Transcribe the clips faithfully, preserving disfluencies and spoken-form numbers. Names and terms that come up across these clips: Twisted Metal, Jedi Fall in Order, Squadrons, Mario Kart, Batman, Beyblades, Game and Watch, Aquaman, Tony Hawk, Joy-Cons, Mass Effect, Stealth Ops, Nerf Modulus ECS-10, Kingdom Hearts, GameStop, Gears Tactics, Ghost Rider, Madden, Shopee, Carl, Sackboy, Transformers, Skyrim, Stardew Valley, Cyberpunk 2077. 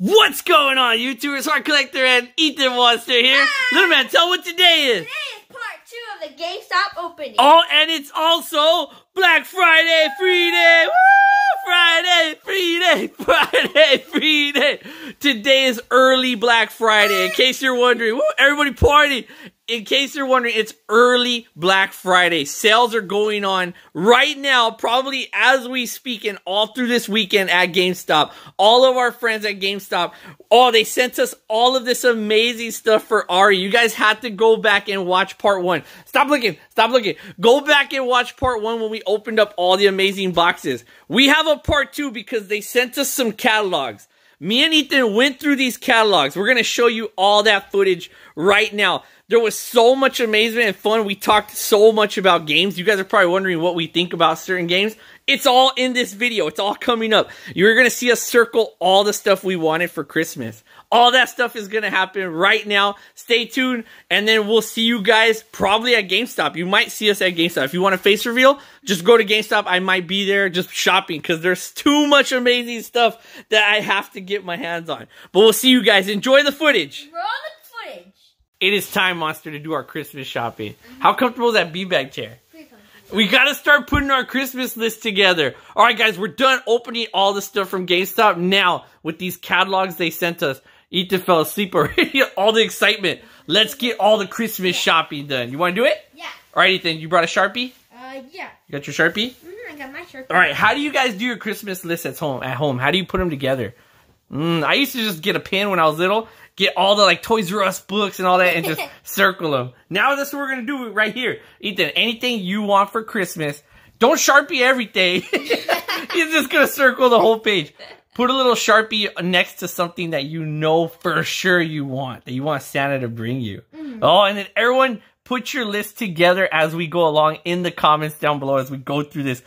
What's going on, YouTubers? Heart Collector and Ethan Monster here. Hi. Little man, tell what today is. Today is part two of the GameStop opening. Oh, and it's also Black Friday, free day. Woo! Friday, free day, Friday, free day. Today is early Black Friday, in case you're wondering. Woo, everybody party. In case you're wondering, it's early Black Friday. Sales are going on right now, probably as we speak, and all through this weekend at GameStop. All of our friends at GameStop, oh, they sent us all of this amazing stuff for Ari. You guys had to go back and watch part one. Stop looking. Stop looking. Go back and watch part one when we opened up all the amazing boxes. We have a part two because they sent us some catalogs. Me and Ethan went through these catalogs. We're going to show you all that footage right now. There was so much amazement and fun. We talked so much about games. You guys are probably wondering what we think about certain games. It's all in this video. It's all coming up. You're going to see us circle all the stuff we wanted for Christmas. All that stuff is going to happen right now. Stay tuned, and then we'll see you guys probably at GameStop. You might see us at GameStop. If you want a face reveal, just go to GameStop. I might be there just shopping because there's too much amazing stuff that I have to get my hands on. But we'll see you guys. Enjoy the footage. Roll the footage. It is time, Monster, to do our Christmas shopping. Mm-hmm. How comfortable is that beanbag chair? We gotta start putting our Christmas list together. Alright guys, we're done opening all the stuff from GameStop now with these catalogs they sent us. Ethan fell asleep already. All the excitement. Let's get all the Christmas shopping done. You wanna do it? Yeah. Alright Ethan, you brought a Sharpie? Uh, yeah. You got your Sharpie? Mm-hmm, I got my Sharpie. Alright, how do you guys do your Christmas list at home? At home, how do you put them together? Mm, I used to just get a pen when I was little, get all the like Toys R Us books and all that and just circle them. Now that's what we're going to do right here. Ethan, anything you want for Christmas, don't Sharpie everything. You're just going to circle the whole page. Put a little Sharpie next to something that you know for sure you want, that you want Santa to bring you. Mm-hmm. Oh, and then everyone put your list together as we go along in the comments down below as we go through this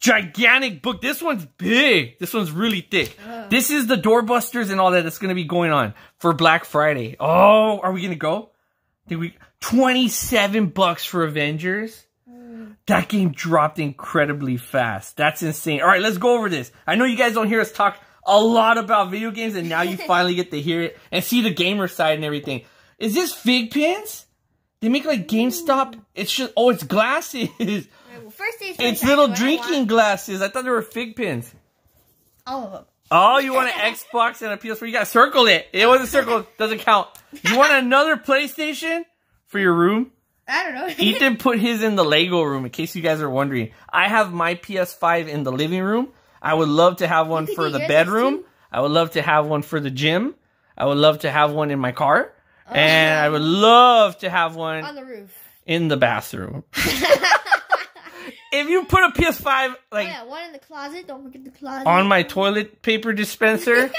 gigantic book. This one's big. This one's really thick. Oh. This is the doorbusters and all that that's going to be going on for Black Friday. Oh, are we going to go? Did we twenty-seven bucks for Avengers? Mm. That game dropped incredibly fast. That's insane. All right, let's go over this. I know you guys don't hear us talk a lot about video games, and now you finally get to hear it and see the gamer side and everything. Is this fig pins? They make like GameStop. Ooh. It's just, oh, it's glasses. Well, first it's little drinking glasses. I thought they were fig pins. All of them. Oh, you want an Xbox and a P S four? You got circled it. It wasn't circled. Doesn't count. You want another PlayStation for your room? I don't know. Ethan put his in the Lego room, in case you guys are wondering. I have my P S five in the living room. I would love to have one for the bedroom. I would love to have one for the gym. I would love to have one in my car. Oh, and I would love to have one on the roof. In the bathroom. If you put a P S five, like, oh, yeah, one in the closet, don't forget the closet. On my toilet paper dispenser,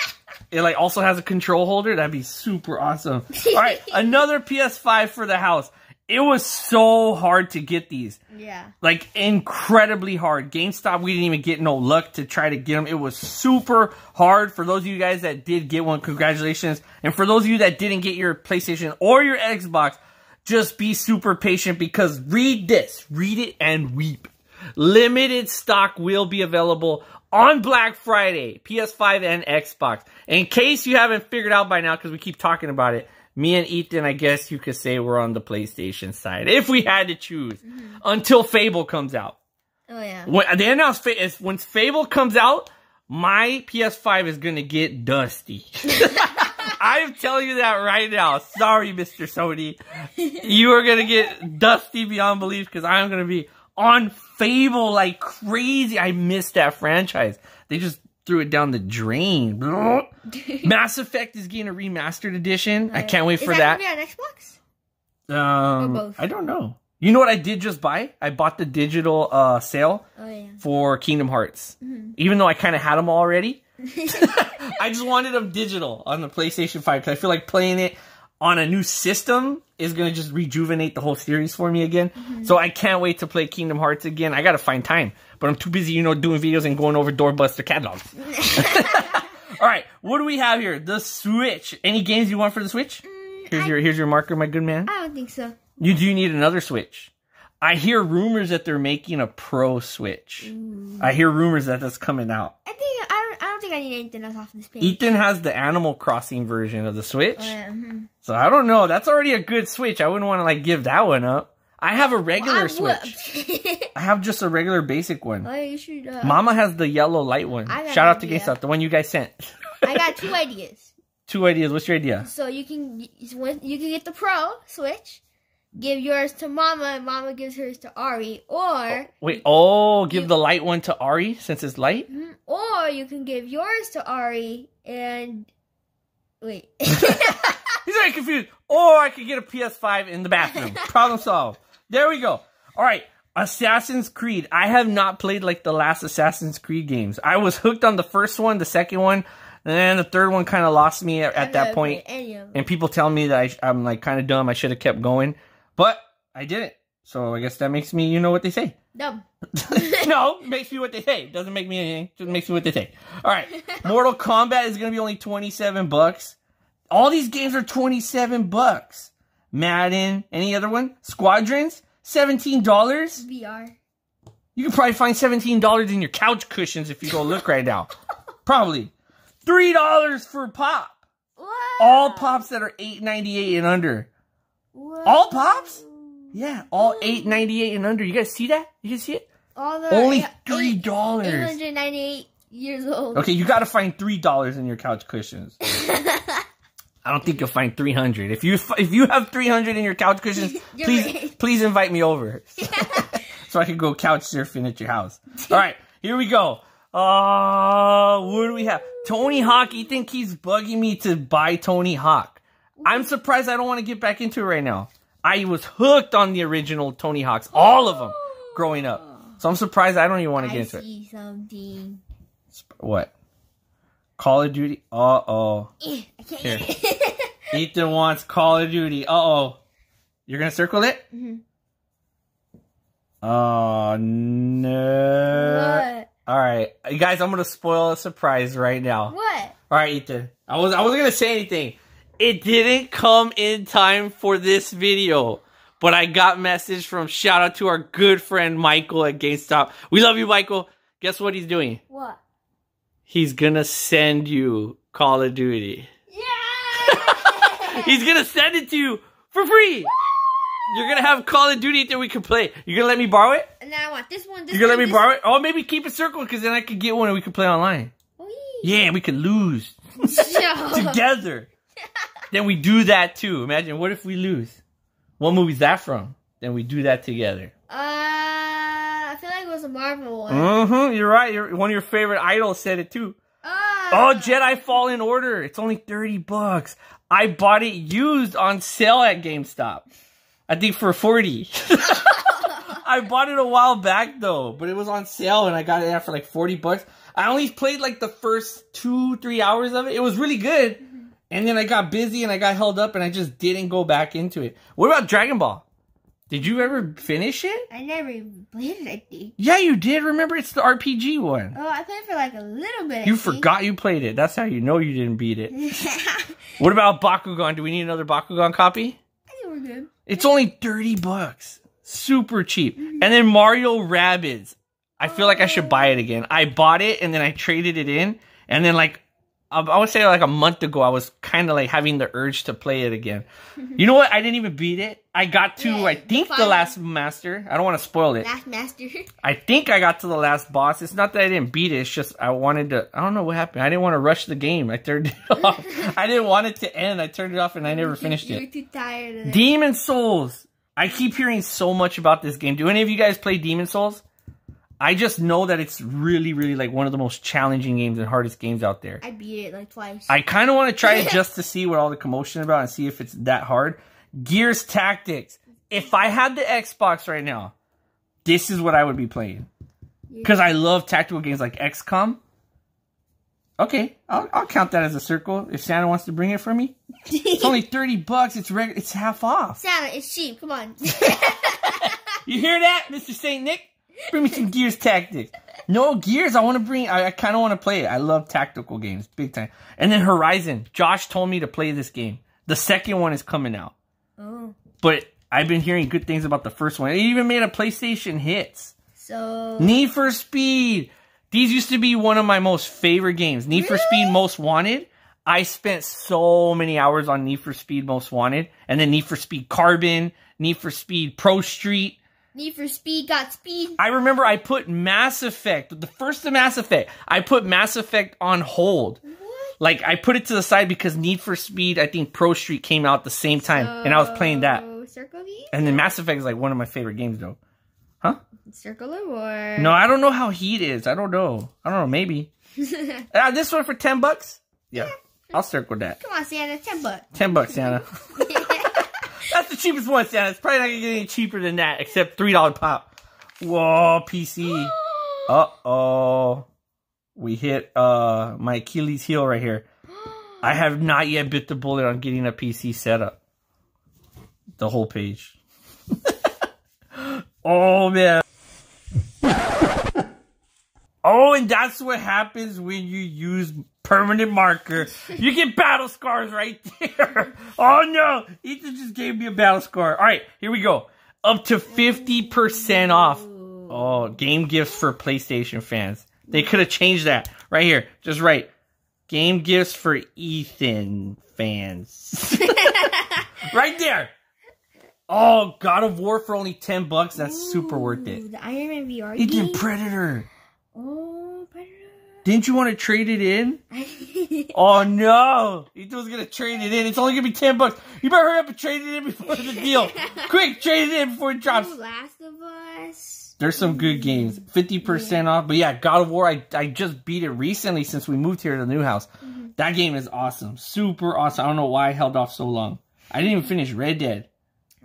it like also has a control holder. That'd be super awesome. All right, another P S five for the house. It was so hard to get these. Yeah. Like, incredibly hard. GameStop, we didn't even get no luck to try to get them. It was super hard. For those of you guys that did get one, congratulations. And for those of you that didn't get your PlayStation or your Xbox, just be super patient because read this. Read it and weep. Limited stock will be available on Black Friday, P S five and Xbox. In case you haven't figured out by now, because we keep talking about it, me and Ethan, I guess you could say we're on the PlayStation side, if we had to choose, mm-hmm. until Fable comes out. Oh, yeah. When they announced Fable, when Fable comes out, my P S five is going to get dusty. I'm telling you that right now. Sorry, Mister Sony. You are going to get dusty beyond belief, because I'm going to be on Fable like crazy. I miss that franchise. They just threw it down the drain. Mass Effect is getting a remastered edition. I can't wait for that. Is that going to be on Xbox? Um, or both? I don't know. You know what I did just buy? I bought the digital uh, sale oh, yeah. for Kingdom Hearts. Mm-hmm. Even though I kind of had them already. I just wanted them digital on the PlayStation five. Because I feel like playing it on a new system is going to just rejuvenate the whole series for me again. Mm-hmm. So I can't wait to play Kingdom Hearts again. I got to find time. But I'm too busy, you know, doing videos and going over doorbuster catalogs. All right, what do we have here? The Switch. Any games you want for the Switch? Mm, here's I, your here's your marker, my good man. I don't think so. You do need another Switch. I hear rumors that they're making a Pro Switch. Ooh. I hear rumors that that's coming out. I think I don't. I don't think many Nintendos off this page. Ethan has the Animal Crossing version of the Switch. Oh, yeah. mm-hmm. So I don't know. That's already a good Switch. I wouldn't want to like give that one up. I have a regular well, Switch. I have just a regular basic one. Oh, you should, uh, Mama has the yellow light one. Shout out to GameStop, the one you guys sent. I got two ideas. Two ideas. What's your idea? So you can you can get the Pro Switch. Give yours to Mama, and Mama gives hers to Ari. Or... Wait, oh, give you, the light one to Ari, since it's light? Or you can give yours to Ari, and... Wait. He's very confused. Or I could get a P S five in the bathroom. Problem solved. There we go. All right, Assassin's Creed. I have not played, like, the last Assassin's Creed games. I was hooked on the first one, the second one, and then the third one kind of lost me at, at that point. And people tell me that I, I'm, like, kind of dumb. I should have kept going. But I didn't, so I guess that makes me, you know what they say. Dumb. No, makes me what they say. Doesn't make me anything, just makes me what they say. All right, Mortal Kombat is going to be only twenty-seven bucks. All these games are twenty-seven bucks. Madden, any other one? Squadrons, seventeen dollars. V R. You can probably find seventeen dollars in your couch cushions if you go look right now. Probably. three dollars for Pop. Wow. All Pops that are eight ninety-eight and under. What? All Pops? Yeah, all eight ninety-eight and under. You guys see that? You guys see it? All the only three dollars. eight ninety-eight years old. Okay, you gotta find three dollars in your couch cushions. I don't think you'll find three hundred. If you if you have three hundred in your couch cushions, please right. please invite me over, so I can go couch surfing at your house. All right, here we go. Uh, what do we have? Tony Hawk. Ethan keeps bugging me to buy Tony Hawk. I'm surprised I don't want to get back into it right now. I was hooked on the original Tony Hawks, all of them, growing up. So I'm surprised I don't even want to get I into see it. Something. What? Call of Duty? Uh-oh. Here. Ethan wants Call of Duty. Uh-oh. You're going to circle it? Mm-hmm. Oh, no. What? All right. You guys, I'm going to spoil a surprise right now. What? All right, Ethan. I, was, I wasn't going to say anything. It didn't come in time for this video, but I got message from shout out to our good friend Michael at GameStop. We love you, Michael. Guess what he's doing? What? He's gonna send you Call of Duty. Yeah! He's gonna send it to you for free. Woo! You're gonna have Call of Duty that we can play. You're gonna let me borrow it? No, I want this one. This You're gonna one, let me borrow one. it? Oh, maybe keep it circled because then I could get one and we could play online. Wee. Yeah, we could lose together. Then we do that too. Imagine, what if we lose? What movie's that from? Then we do that together. Uh, I feel like it was a Marvel one. Mm-hmm, you're right. You're, one of your favorite idols said it too. Uh, oh, Jedi Fall in Order. It's only thirty bucks. I bought it used on sale at GameStop. I think for forty. I bought it a while back though, but it was on sale and I got it at for like forty bucks. I only played like the first two, three hours of it. It was really good. And then I got busy and I got held up and I just didn't go back into it. What about Dragon Ball? Did you ever finish it? I never even played it, I think. Yeah, you did. Remember, it's the R P G one. Oh, I played it for like a little bit. You I forgot think. you played it. That's how you know you didn't beat it. What about Bakugan? Do we need another Bakugan copy? I think we're good. It's only thirty bucks. Super cheap. Mm-hmm. And then Mario Rabbids. I feel oh. like I should buy it again. I bought it and then I traded it in. And then like... I would say like a month ago, I was kind of like having the urge to play it again. You know what? I didn't even beat it. I got to, yeah, I think, fun. the last master. I don't want to spoil it. Last master. I think I got to the last boss. It's not that I didn't beat it. It's just I wanted to, I don't know what happened. I didn't want to rush the game. I turned it off. I didn't want it to end. I turned it off and I never finished it. You were too tired of it. Demon Souls. I keep hearing so much about this game. Do any of you guys play Demon Souls? I just know that it's really, really like one of the most challenging games and hardest games out there. I beat it like twice. I kind of want to try it just to see what all the commotion about and see if it's that hard. Gears Tactics. If I had the Xbox right now, this is what I would be playing. Because yeah. I love tactical games like X COM. Okay, I'll, I'll count that as a circle if Santa wants to bring it for me. It's only thirty bucks. It's reg it's half off. Santa, it's cheap. Come on. You hear that, Mister Saint Nick? Bring me some Gears Tactics. No, Gears, I want to bring... I, I kind of want to play it. I love tactical games, big time. And then Horizon. Josh told me to play this game. The second one is coming out. Oh. But I've been hearing good things about the first one. It even made a PlayStation Hits. So... Need for Speed. These used to be one of my most favorite games. Need for Speed Most Wanted. I spent so many hours on Need for Speed Most Wanted. And then Need for Speed Carbon. Need for Speed Pro Street. Need for Speed Got Speed. I remember I put Mass Effect. The first of Mass Effect. I put Mass Effect on hold. What? Like, I put it to the side because Need for Speed, I think Pro Street came out at the same time. So, and I was playing that. Circle V? And then Mass Effect is like one of my favorite games, though. Huh? Circle of War. No, I don't know how heat is. I don't know. I don't know. Maybe. uh, this one for ten bucks? Yeah. Yeah. I'll circle that. Come on, Santa. Ten bucks. Ten bucks, Santa. That's the cheapest one, Santa. It's probably not going to get any cheaper than that, except three dollar pop. Whoa, P C. Uh-oh. We hit uh my Achilles heel right here. I have not yet bit the bullet on getting a P C setup. The whole page. Oh, man. Oh, and that's what happens when you use permanent marker. You get battle scars right there. Oh, no. Ethan just gave me a battle scar. All right, here we go. Up to fifty percent off. Oh, game gifts for PlayStation fans. They could have changed that right here. Just right. Game gifts for Ethan fans. Right there. Oh, God of War for only ten bucks. That's Ooh, super worth it. The Iron Man V R game. Ethan Predator. Oh, Predator. Didn't you want to trade it in? Oh, no. Ethan was going to trade it in. It's only going to be ten bucks. You better hurry up and trade it in before the deal. Quick, trade it in before it drops. Ooh, Last of Us. There's some good games. fifty percent yeah. off. But yeah, God of War, I, I just beat it recently since we moved here to the new house. Mm-hmm. That game is awesome. Super awesome. I don't know why I held off so long. I didn't even finish Red Dead.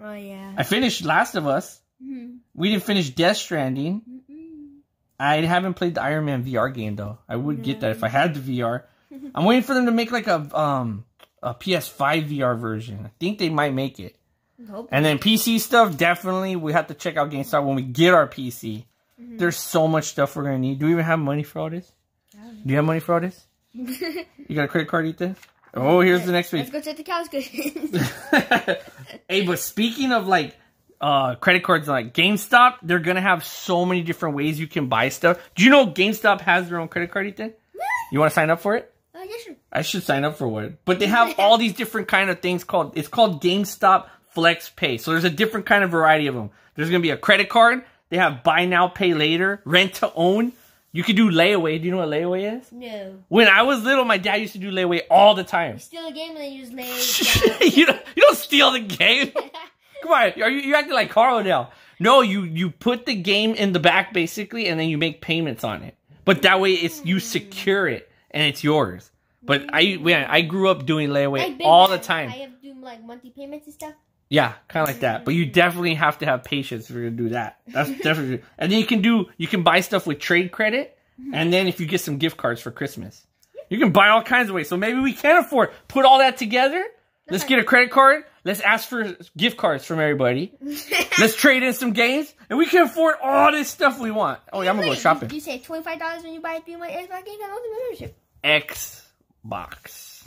Oh, yeah. I finished Last of Us. Mm-hmm. We didn't finish Death Stranding. Mm-hmm. I haven't played the Iron Man V R game, though. I would no. get that if I had the V R. I'm waiting for them to make, like, a um a P S five V R version. I think they might make it. Nope. And then P C stuff, definitely. We have to check out GameStop when we get our P C. Mm-hmm. There's so much stuff we're going to need. Do we even have money for all this? Yeah. Do you have money for all this? You got a credit card, Ethan? Oh, here's the next week. Let's go check the couch cushions. Hey, but speaking of, like, Uh, credit cards like GameStop, they're gonna have so many different ways you can buy stuff. Do you know GameStop has their own credit card, Ethan? What? You want to sign up for it? Uh, yeah, sure. I should sign up for one. But they have all these different kind of things called, it's called GameStop Flex Pay. So there's a different kind of variety of them. There's gonna be a credit card. They have buy now, pay later, rent to own. You could do layaway. Do you know what layaway is? No. When I was little, my dad used to do layaway all the time. You steal a game and then you just lay it. you, don't, you don't steal the game. Come on, are you you're acting like Carl now? No, you you put the game in the back basically, and then you make payments on it. But that way, it's you secure it and it's yours. But I man, I grew up doing layaway all the time. I have to do like monthly payments and stuff. Yeah, kind of like that. But you definitely have to have patience if you're gonna do that. That's definitely. And then you can do you can buy stuff with trade credit, and then if you get some gift cards for Christmas, you can buy all kinds of ways. So maybe we can afford put all that together. Let's get a credit card. Let's ask for gift cards from everybody. Let's trade in some games. And we can afford all this stuff we want. Oh, yeah, I'm going to go shopping. You, you say twenty-five dollars when you buy a three month Xbox game? I don't think membership. Xbox.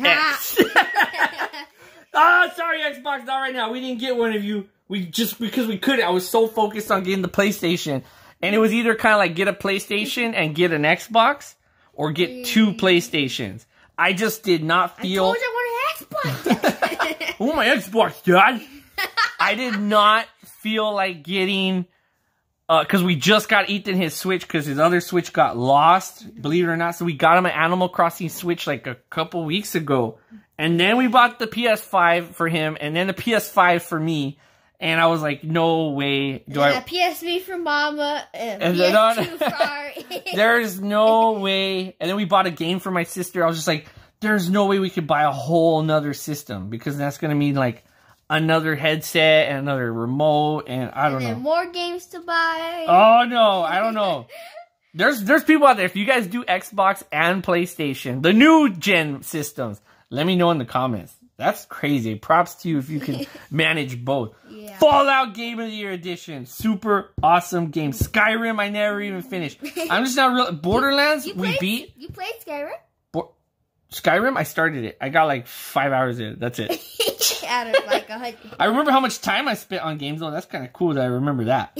X. Ah, oh, sorry, Xbox. Not right now. We didn't get one of you. We just, because we couldn't. I was so focused on getting the PlayStation. And it was either kind of like get a PlayStation and get an Xbox. Or get two PlayStations. I just did not feel... I told you I wanted an Xbox. Oh, my Xbox, Dad. I did not feel like getting... Because uh, we just got Ethan his Switch because his other Switch got lost, believe it or not. So we got him an Animal Crossing Switch like a couple weeks ago. And then we bought the P S five for him and then the P S five for me. And I was like, no way. Do I... P S three for Mama and, and P S two for Ari. There's no way. And then we bought a game for my sister. I was just like... There's no way we could buy a whole nother system because that's going to mean like another headset and another remote and I don't and then know. More games to buy. Oh no, I don't know. there's there's people out there. If you guys do Xbox and PlayStation, the new gen systems, let me know in the comments. That's crazy. Props to you if you can manage both. Yeah. Fallout Game of the Year Edition. Super awesome game. Skyrim, I never even finished. I'm just not real. Borderlands, you, you played, we beat. You played Skyrim? Skyrim, I started it. I got like five hours in. That's it. Out of like a hundred. I remember how much time I spent on games, though. That's kind of cool that I remember that.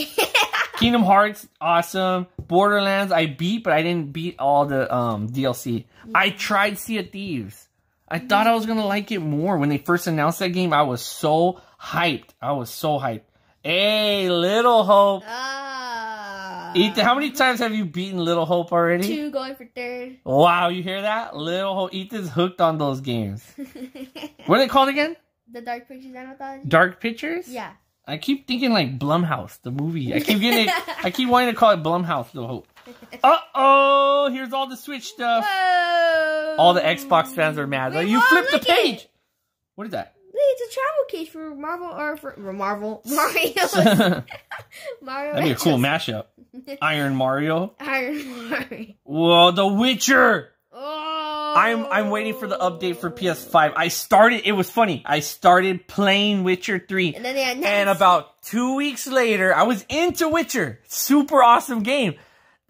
Kingdom Hearts, awesome. Borderlands I beat, but I didn't beat all the um, D L C. Yeah. I tried Sea of Thieves. I mm-hmm. thought I was going to like it more. When they first announced that game, I was so hyped. I was so hyped. Hey, Little Hope. Ah. Ethan, how many times have you beaten Little Hope already? Two, going for third. Wow, you hear that? Little Hope. Ethan's hooked on those games. What are they called again? The Dark Pictures Anthology. Dark Pictures? Yeah. I keep thinking like Blumhouse, the movie. I keep getting it, I keep wanting to call it Blumhouse, Little Hope. Uh-oh, here's all the Switch stuff. Whoa. All the Xbox fans are mad. Wait, like, you Mom, flipped the page. It. What is that? It's a travel case for Marvel or for Marvel. Mario. Mario. That'd be a cool mashup. Iron Mario. Iron Mario. Whoa, The Witcher. Oh. I'm I'm waiting for the update for P S five. I started. It was funny. I started playing Witcher three, and, then they announced and about two weeks later, I was into Witcher. Super awesome game.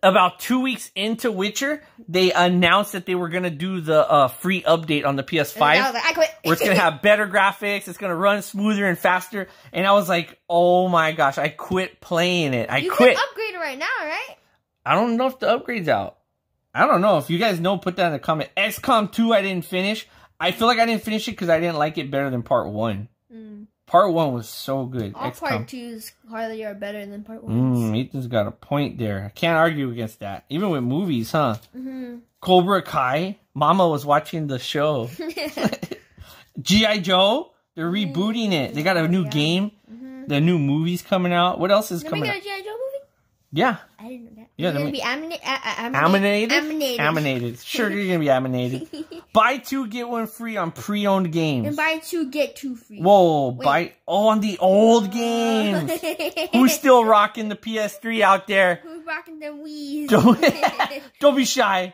About two weeks into Witcher, they announced that they were going to do the uh, free update on the P S five. And I was like, I quit. Where it's going to have better graphics. It's going to run smoother and faster. And I was like, oh my gosh, I quit playing it. I you quit. You can upgrade it right now, right? I don't know if the upgrade's out. I don't know. If you guys know, put that in the comment. XCOM two I didn't finish. I feel like I didn't finish it because I didn't like it better than part one. Mm. Part one was so good. All X COM. part twos hardly are better than part ones. Mm, Ethan's got a point there. I can't argue against that. Even with movies, huh? Mm-hmm. Cobra Kai. Mama was watching the show. G I Joe. They're rebooting it. They got a new yeah. game. Mm-hmm. The new movie's coming out. What else is Did coming out? Did we get a G I Joe movie? Yeah. I didn't know that. Yeah, you're going to be amina aminated? Aminated. Aminated. Sure, you're going to be aminated. Buy two, get one free on pre-owned games. And buy two, get two free. Whoa, Wait. buy... Oh, on the old games. Who's still rocking the P S three out there? Who's rocking the Wii's? Don't, don't be shy.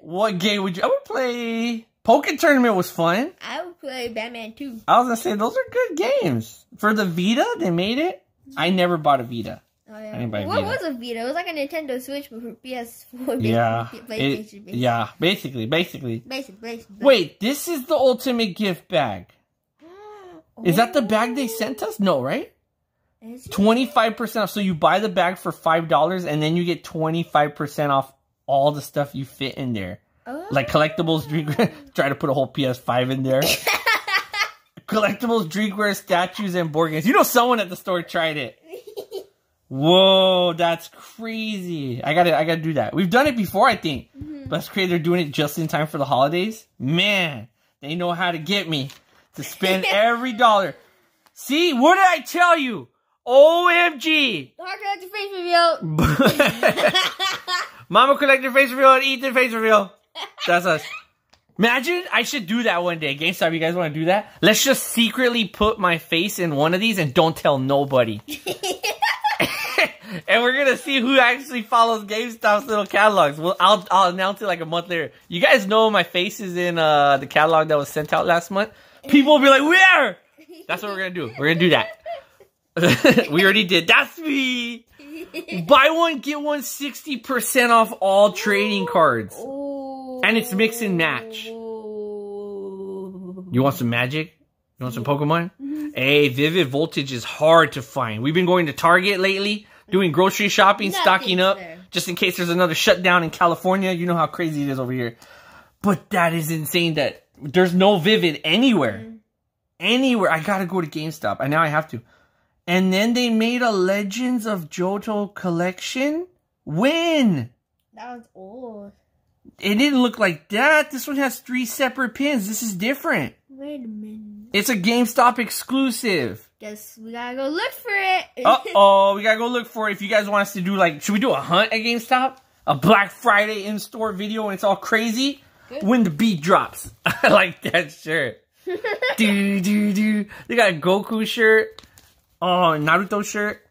What game would you... I would play... Pokémon Tournament was fun. I would play Batman two. I was going to say, those are good games. For the Vita, they made it. I never bought a Vita. Oh, yeah. What was a Vita? It was like a Nintendo Switch, but for P S four. Yeah, it, basically. yeah, basically, basically. Basically, basically. Wait, this is the ultimate gift bag. Oh. Is that the bag they sent us? No, right? Twenty-five percent off. So you buy the bag for five dollars, and then you get twenty-five percent off all the stuff you fit in there, oh. like collectibles, drinkware. Try to put a whole P S five in there. Collectibles, drinkware, statues, and board games. You know, someone at the store tried it. Whoa, that's crazy. I gotta I gotta do that. We've done it before, I think. Mm-hmm. But that's crazy, they're doing it just in time for the holidays. Man, they know how to get me to spend every dollar. See, what did I tell you? O M G. Mama Collector Face Reveal. Mama Collector Face Reveal and Ethan Face Reveal. That's us. Imagine, I should do that one day. GameStop, you guys want to do that? Let's just secretly put my face in one of these and don't tell nobody. And we're gonna see who actually follows GameStop's little catalogs. Well, I'll I'll announce it like a month later. You guys know my face is in uh the catalog that was sent out last month. People will be like, where? That's what we're gonna do. We're gonna do that. We already did. That's me. Buy one, get one sixty percent off all trading cards. Ooh. And it's mix and match. Ooh. You want some magic? You want some Pokemon? Mm-hmm. Hey, Vivid Voltage is hard to find. We've been going to Target lately. Doing grocery shopping, Nothing stocking up, there. just in case there's another shutdown in California. You know how crazy it is over here. But that is insane that there's no Vivid anywhere. Mm. Anywhere. I got to go to GameStop. And now I have to. And then they made a Legends of Johto collection. When? That was old. It didn't look like that. This one has three separate pins. This is different. Wait a minute. It's a GameStop exclusive. Guess we gotta go look for it. Uh-oh, we gotta go look for it. If you guys want us to do, like, should we do a hunt at GameStop? A Black Friday in-store video and it's all crazy? Good. When the beat drops. I like that shirt. do, do, do. They got a Goku shirt. Oh, Naruto shirt.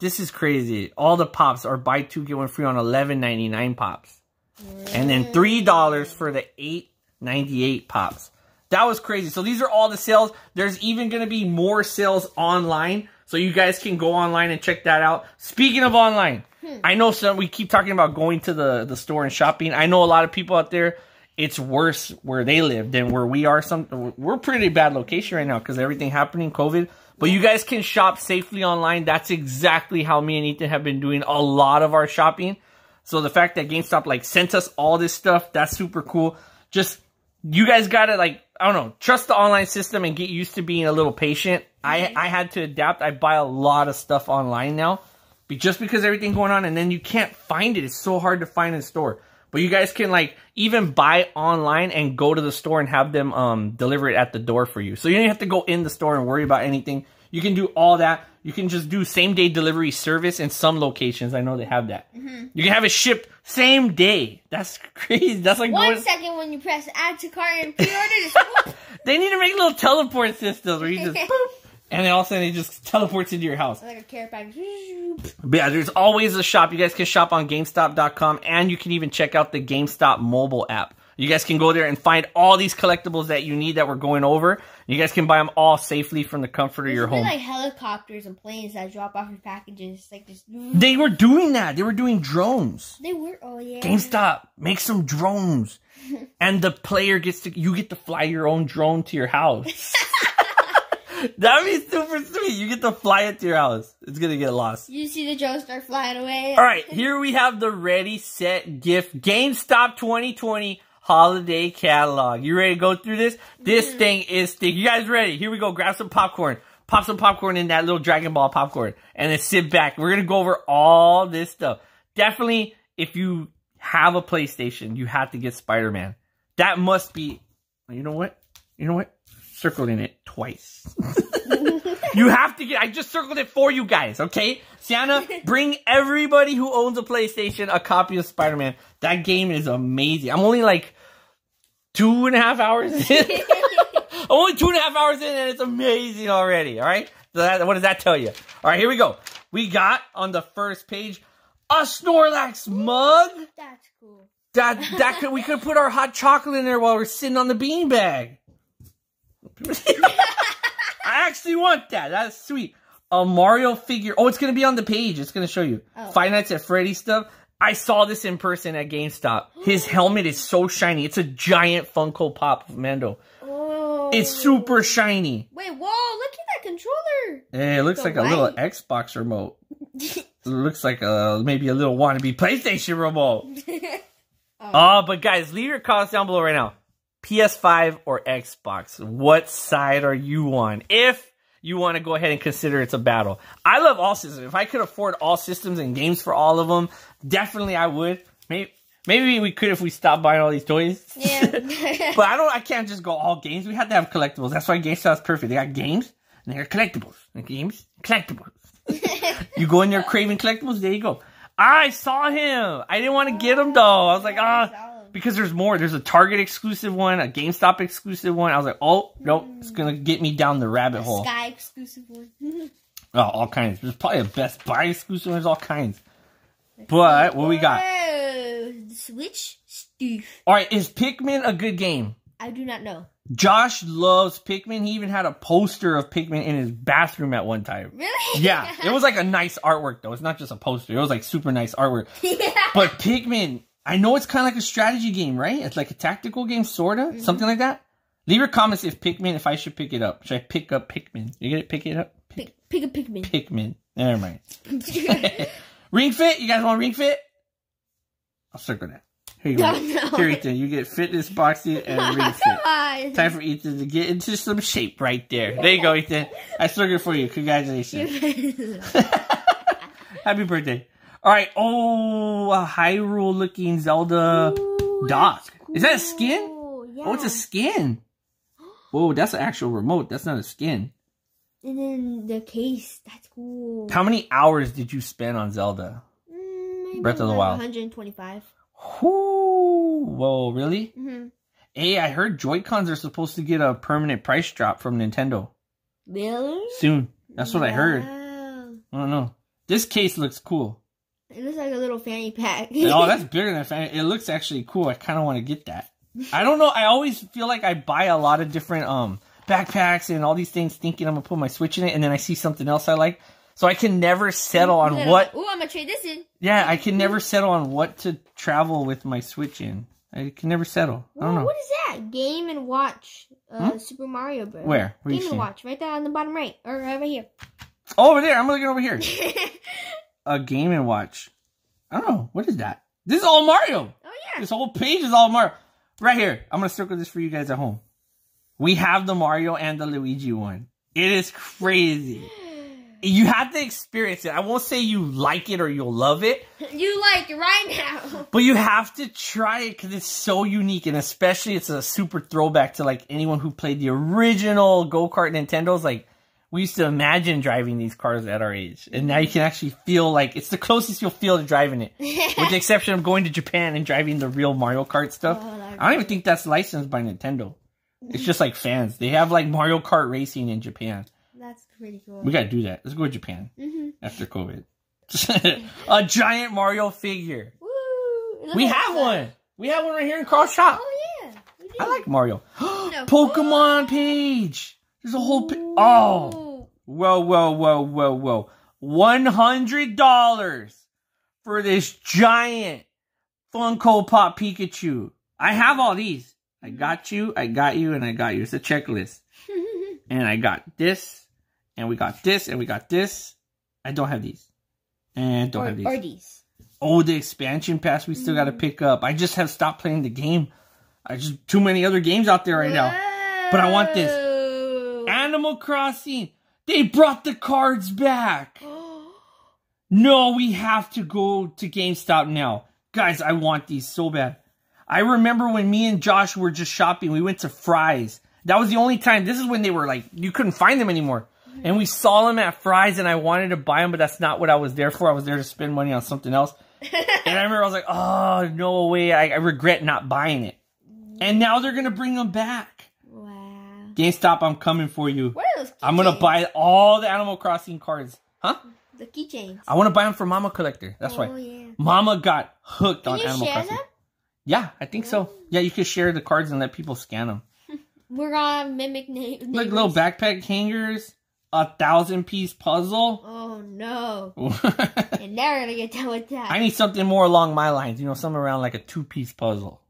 This is crazy. All the pops are buy two, get one free on eleven ninety-nine pops. Mm. And then three dollars for the eight ninety-eight pops. That was crazy. So these are all the sales. There's even going to be more sales online. So you guys can go online and check that out. Speaking of online, hmm. I know some, we keep talking about going to the, the store and shopping. I know a lot of people out there, it's worse where they live than where we are. Some, we're pretty bad location right now because everything happening, COVID. But you guys can shop safely online. That's exactly how me and Ethan have been doing a lot of our shopping. So the fact that GameStop like sent us all this stuff, that's super cool. Just, you guys gotta like, I don't know, trust the online system and get used to being a little patient. Mm-hmm. I, I had to adapt. I buy a lot of stuff online now, just because everything going on, and then you can't find it. It's so hard to find in the store. But you guys can like even buy online and go to the store and have them um, deliver it at the door for you. So you don't have to go in the store and worry about anything. You can do all that. You can just do same-day delivery service in some locations. I know they have that. Mm-hmm. You can have it shipped same day. That's crazy. That's like one going... second when you press add to cart and pre-order. Just... They need to make little teleport systems where you just boop, and then all of a sudden it just teleports into your house. Like a carrot bag. But yeah, there's always a shop. You guys can shop on GameStop dot com, and you can even check out the GameStop mobile app. You guys can go there and find all these collectibles that you need that we're going over. You guys can buy them all safely from the comfort of your home. Like helicopters and planes that drop off your packages, like just. They were doing that. They were doing drones. They were. Oh yeah. GameStop, make some drones, and the player gets to. You get to fly your own drone to your house. That'd be super sweet. You get to fly it to your house. It's gonna get lost. You see the drone start flying away. All right, here we have the Ready, Set, Gift GameStop twenty twenty Holiday Catalog. You ready to go through this? This mm. thing is thick. You guys ready? Here we go. Grab some popcorn. Pop some popcorn in that little Dragon Ball popcorn, and then sit back. We're gonna go over all this stuff. Definitely, if you have a PlayStation, you have to get Spider-Man. That must be. You know what? You know what? Circling it twice. You have to get, I just circled it for you guys, okay? Sienna, bring everybody who owns a PlayStation a copy of Spider-Man. That game is amazing. I'm only like two and a half hours in. I'm only two and a half hours in and it's amazing already, all right? So that, what does that tell you? All right, here we go. We got, on the first page, a Snorlax mug. That's cool. That, that could, we could put our hot chocolate in there while we're sitting on the beanbag. I actually want that. That's sweet. A Mario figure. Oh, it's going to be on the page. It's going to show you. Oh. Five Nights at Freddy's stuff. I saw this in person at GameStop. His helmet is so shiny. It's a giant Funko Pop of Mando. Oh. It's super shiny. Wait, whoa. Look at that controller. Hey, it looks so like light. A little Xbox remote. It looks like a, maybe a little wannabe PlayStation remote. Oh. Oh, but guys, leave your comments down below right now. P S five or Xbox, what side are you on? If you want to go ahead and consider it's a battle. I love all systems. If I could afford all systems and games for all of them, definitely I would. Maybe, maybe we could if we stopped buying all these toys. Yeah. But I don't. I can't just go all games. We have to have collectibles. That's why GameStop's perfect. They got games and they got collectibles. And games, collectibles. You go in there craving collectibles, there you go. I saw him. I didn't want to get him though. I was like, ah. Oh. Because there's more. There's a Target exclusive one, a GameStop exclusive one. I was like, oh, nope. It's going to get me down the rabbit a hole. Sky exclusive one. Oh, all kinds. There's probably a Best Buy exclusive one. There's all kinds. But what we got? Switch Steve. All right. Is Pikmin a good game? I do not know. Josh loves Pikmin. He even had a poster of Pikmin in his bathroom at one time. Really? Yeah. It was like a nice artwork, though. It's not just a poster. It was like super nice artwork. Yeah. But Pikmin... I know it's kind of like a strategy game, right? It's like a tactical game, sort of. Mm-hmm. Something like that. Leave your comments if Pikmin, if I should pick it up. Should I pick up Pikmin? You get it? Pick it up? Pick, pick, pick a Pikmin. Pikmin. Never mind. Ring Fit? You guys want Ring Fit? I'll circle that. Here you go. No, no. Here you get fitness, boxing, and Ring Fit. On. Time for Ethan to get into some shape right there. There you go, Ethan. I circled it for you. Congratulations. Happy birthday. All right. Oh, a Hyrule-looking Zelda Ooh, dock. Cool. Is that a skin? Yeah. Oh, it's a skin. Whoa, that's an actual remote. That's not a skin. And then the case. That's cool. How many hours did you spend on Zelda? Mm, Breath of the Wild. one hundred twenty-five. Whoo. Whoa, really? Mm-hmm. Hey, I heard Joy-Cons are supposed to get a permanent price drop from Nintendo. Really? Soon. That's what yeah. I heard. I don't know. This case looks cool. It looks like a little fanny pack. Oh, that's bigger than a fanny pack. It looks actually cool. I kind of want to get that. I don't know. I always feel like I buy a lot of different um backpacks and all these things thinking I'm going to put my Switch in it, and then I see something else I like. So I can never settle on gonna, what... Ooh, I'm going to trade this in. Yeah, I can never settle on what to travel with my Switch in. I can never settle. Whoa, I don't know. What is that? Game and Watch uh, hmm? Super Mario Bros. Where? Where Game and Watch. Right there on the bottom right. Or right over here. Over there. I'm looking over here. A Game and Watch. I don't know. What is that? This is all Mario. Oh, yeah. This whole page is all Mario. Right here. I'm going to circle this for you guys at home. We have the Mario and the Luigi one. It is crazy. You have to experience it. I won't say you like it or you'll love it. You like it right now. But you have to try it because it's so unique. And especially it's a super throwback to like anyone who played the original go-kart Nintendos. Like we used to imagine driving these cars at our age. And now you can actually feel like it's the closest you'll feel to driving it. With the exception of going to Japan and driving the real Mario Kart stuff. Oh, I don't even think that's licensed by Nintendo. It's just like fans. They have like Mario Kart racing in Japan. That's pretty cool. We got to do that. Let's go to Japan mm-hmm. after COVID. A giant Mario figure. Woo! We have one. We have one right here in Cross Shop. Oh, yeah. We do. I like Mario. No. Pokemon page. There's a whole page. Oh. Whoa, whoa, whoa, whoa, whoa. one hundred dollars for this giant Funko Pop Pikachu. I have all these. I got you, I got you, and I got you. It's a checklist. And I got this. And we got this, and we got this. I don't have these. And I don't or, have these. Or these. Oh, the expansion pass we still mm. got to pick up. I just have stopped playing the game. I just too many other games out there right Whoa. Now. But I want this. Animal Crossing. They brought the cards back. No, we have to go to GameStop now. Guys, I want these so bad. I remember when me and Josh were just shopping. We went to Fry's. That was the only time. This is when they were like, you couldn't find them anymore. And we saw them at Fry's, and I wanted to buy them, but that's not what I was there for. I was there to spend money on something else. And I remember I was like, oh, no way. I, I regret not buying it. And now they're going to bring them back. Wow. GameStop, I'm coming for you. What are those keychains? I'm going to buy all the Animal Crossing cards. Huh? The keychains. I want to buy them for Mama Collector. That's oh, why. Yeah. Mama got hooked can on Animal Crossing. Them? Yeah, I think so. Yeah, you could share the cards and let people scan them. We're going to mimic names. Like little backpack hangers. A thousand piece puzzle? Oh no. You're never gonna get done with that. I need something more along my lines. You know, something around like a two piece puzzle.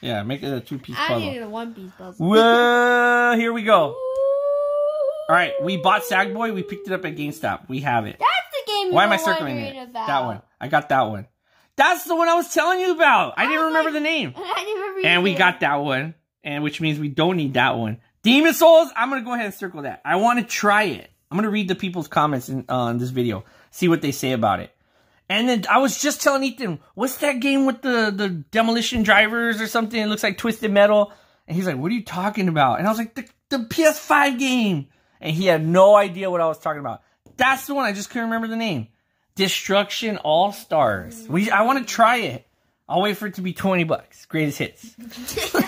Yeah, make it a two piece puzzle. I need a one piece puzzle. Well, here we go. Ooh. All right, we bought Sackboy. We picked it up at GameStop. We have it. That's the game you were wondering about. Why am I circling it? That one. I got that one. That's the one I was telling you about. I, I didn't remember like, the name. I didn't remember And we name. Got that one, and which means we don't need that one. Demon Souls, I'm going to go ahead and circle that. I want to try it. I'm going to read the people's comments in, uh, on this video. See what they say about it. And then I was just telling Ethan, what's that game with the, the demolition drivers or something? It looks like Twisted Metal. And he's like, what are you talking about? And I was like, the, the P S five game. And he had no idea what I was talking about. That's the one. I just couldn't remember the name. Destruction All-Stars. We, I want to try it. I'll wait for it to be twenty bucks. Greatest hits.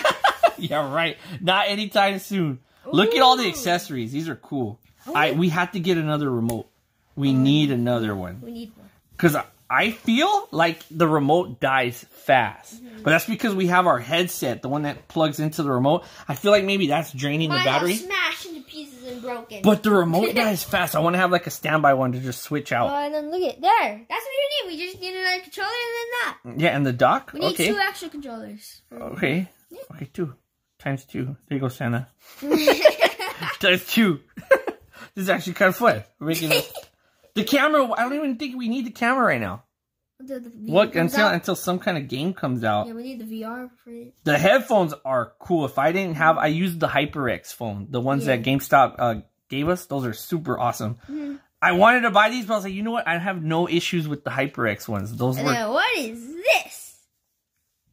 Yeah, right. Not anytime soon. Ooh. Look at all the accessories. These are cool. Oh, I we have to get another remote. We um, need another one. We need one. Because I, I feel like the remote dies fast. Mm-hmm. But that's because we have our headset, the one that plugs into the remote. I feel like maybe that's draining Mine the battery. Smashed into pieces and broken. But the remote dies fast. I want to have like a standby one to just switch out. Oh, uh, and then look at there. That's what we need. We just need another controller and then that. Yeah, and the dock. We need okay. two extra controllers. Okay. Yeah. Okay, two. Times two. There you go, Santa. Times two. This is actually kind of fun. We're making a... The camera, I don't even think we need the camera right now. The, the what? Until, until some kind of game comes out. Yeah, we need the V R for it. The headphones are cool. If I didn't have, I used the HyperX phone. The ones yeah. that GameStop uh, gave us. Those are super awesome. Mm-hmm. I wanted to buy these, but I was like, you know what? I have no issues with the HyperX ones. Those were... Now, what is this?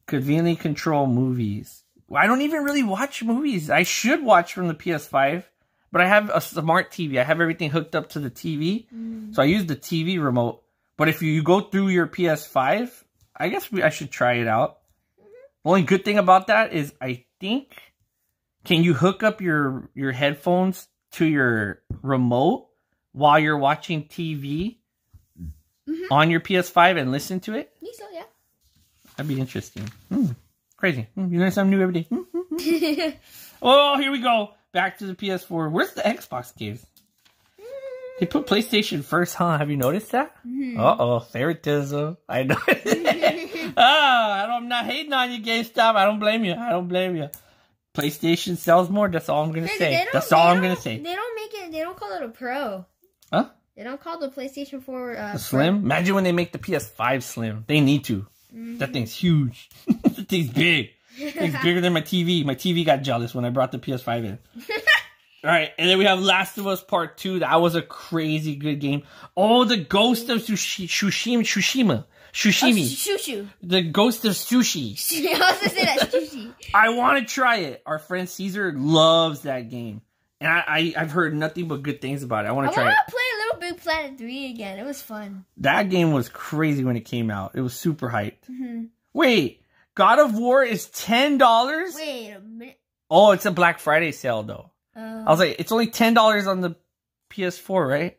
Conveniently control movies. I don't even really watch movies. I should watch from the P S five, but I have a smart T V. I have everything hooked up to the T V, mm. so I use the T V remote. But if you go through your P S five, I guess we, I should try it out. The only good thing about that is I think, can you hook up your, your headphones to your remote while you're watching T V mm-hmm. on your P S five and listen to it? Me so, yeah. That'd be interesting. Mm. Crazy. You learn something new every day. Oh, here we go. Back to the P S four. Where's the Xbox games? They put PlayStation first, huh? Have you noticed that? Mm-hmm. Uh-oh. Favoritism. I know. Oh, I don't, I'm not hating on you, GameStop. I don't blame you. I don't blame you. PlayStation sells more. That's all I'm going to say. That's all I'm going to say. They don't make it. They don't call it a Pro. Huh? They don't call the PlayStation four uh, Slim? Pro. Imagine when they make the P S five Slim. They need to. Mm-hmm. That thing's huge. That thing's big. That thing's bigger than my T V. My T V got jealous when I brought the P S five in. All right, and then we have Last of Us Part Two. That was a crazy good game. Oh, the Ghost of Tsushima, Tsushima, Tsushimi, oh, the Ghost of Sushi. I was gonna say that, sushi. I want to try it. Our friend Caesar loves that game, and I, I I've heard nothing but good things about it. I want to try it. I want to play Little Big Planet Three again. It was fun. That game was crazy when it came out. It was super hyped. Mm-hmm. Wait, God of War is ten dollars? Wait a minute. Oh, it's a Black Friday sale though. I was like, it's only ten dollars on the P S four, right?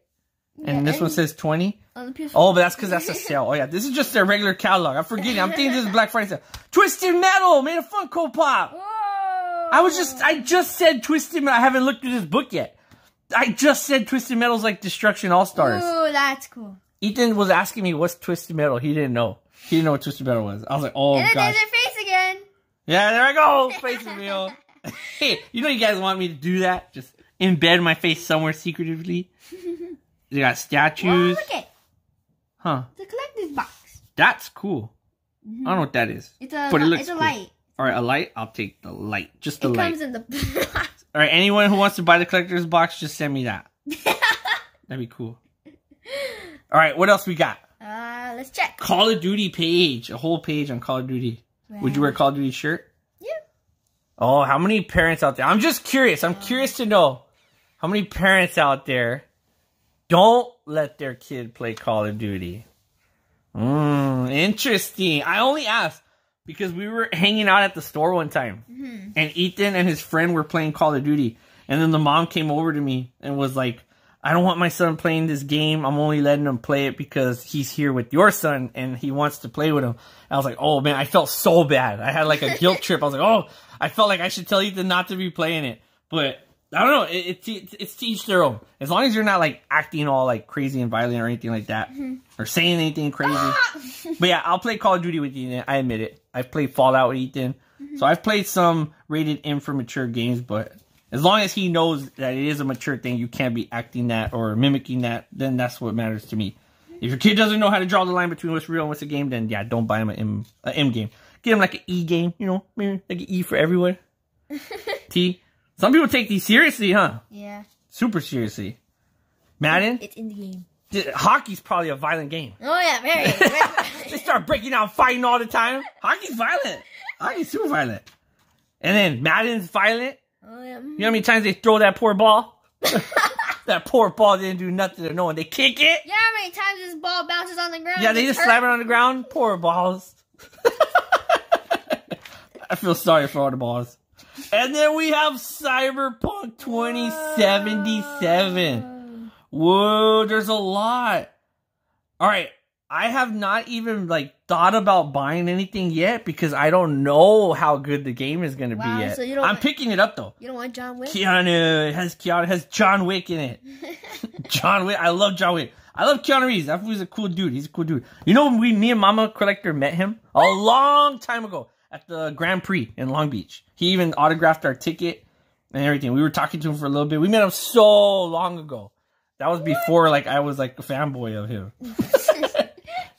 Yeah, and this and one says twenty on the P S four. Oh, but that's because that's a sale. Oh, yeah. This is just their regular catalog. I'm forgetting. I'm thinking this is Black Friday sale. Twisted Metal made a Funko Pop. Whoa. I was just, I just said Twisted Metal. I haven't looked through this book yet. I just said Twisted Metal's like Destruction All-Stars. Ooh, that's cool. Ethan was asking me, what's Twisted Metal? He didn't know. He didn't know what Twisted Metal was. I was like, oh, and gosh. And there's their face again. Yeah, there I go. Face reveal. Hey, you know you guys want me to do that? Just embed my face somewhere secretively. They got statues. Whoa, look it. Huh. It's a collector's box. That's cool. Mm-hmm. I don't know what that is. It's a, but it looks it's a cool. light. Alright, a light? I'll take the light. Just the it light. It comes in the Alright, anyone who wants to buy the collector's box, just send me that. That'd be cool. Alright, what else we got? Uh, let's check. Call of Duty page. A whole page on Call of Duty. Right. Would you wear a Call of Duty shirt? Oh, how many parents out there? I'm just curious. I'm curious to know how many parents out there don't let their kid play Call of Duty. Mm, interesting. I only asked because we were hanging out at the store one time. Mm-hmm. And Ethan and his friend were playing Call of Duty. And then the mom came over to me and was like, I don't want my son playing this game. I'm only letting him play it because he's here with your son and he wants to play with him. I was like, oh, man, I felt so bad. I had like a guilt trip. I was like, oh, I felt like I should tell Ethan not to be playing it. But I don't know. It, it, it's to each their own. As long as you're not like acting all like crazy and violent or anything like that. Mm-hmm. Or saying anything crazy. Ah! But yeah, I'll play Call of Duty with Ethan. I admit it. I've played Fallout with Ethan. Mm-hmm. So I've played some rated M for mature games, but... as long as he knows that it is a mature thing, you can't be acting that or mimicking that, then that's what matters to me. If your kid doesn't know how to draw the line between what's real and what's a game, then yeah, don't buy him an M, an M game. Get him like an E game, you know, maybe like an E for everyone. T. Some people take these seriously, huh? Yeah. Super seriously. Madden? It's in the game. Hockey's probably a violent game. Oh, yeah, very. They start breaking out fighting all the time. Hockey's violent. Hockey's super violent. And then Madden's violent. Oh, yeah. You know how many times they throw that poor ball? That poor ball didn't do nothing to no one. They kick it. Yeah, how many times this ball bounces on the ground? Yeah, they just hurt. Slap it on the ground. Poor balls. I feel sorry for all the balls. And then we have Cyberpunk twenty seventy-seven. Whoa, there's a lot. All right. I have not even like thought about buying anything yet because I don't know how good the game is going to wow, be yet. So you don't I'm want, picking it up though. You don't want John Wick? Keanu. It has Keanu. It has John Wick in it. John Wick. I love John Wick. I love Keanu Reeves. That was a cool dude. He's a cool dude. You know, we, me and Mama Collector met him a long time ago at the Grand Prix in Long Beach. He even autographed our ticket and everything. We were talking to him for a little bit. We met him so long ago. That was before like I was like a fanboy of him.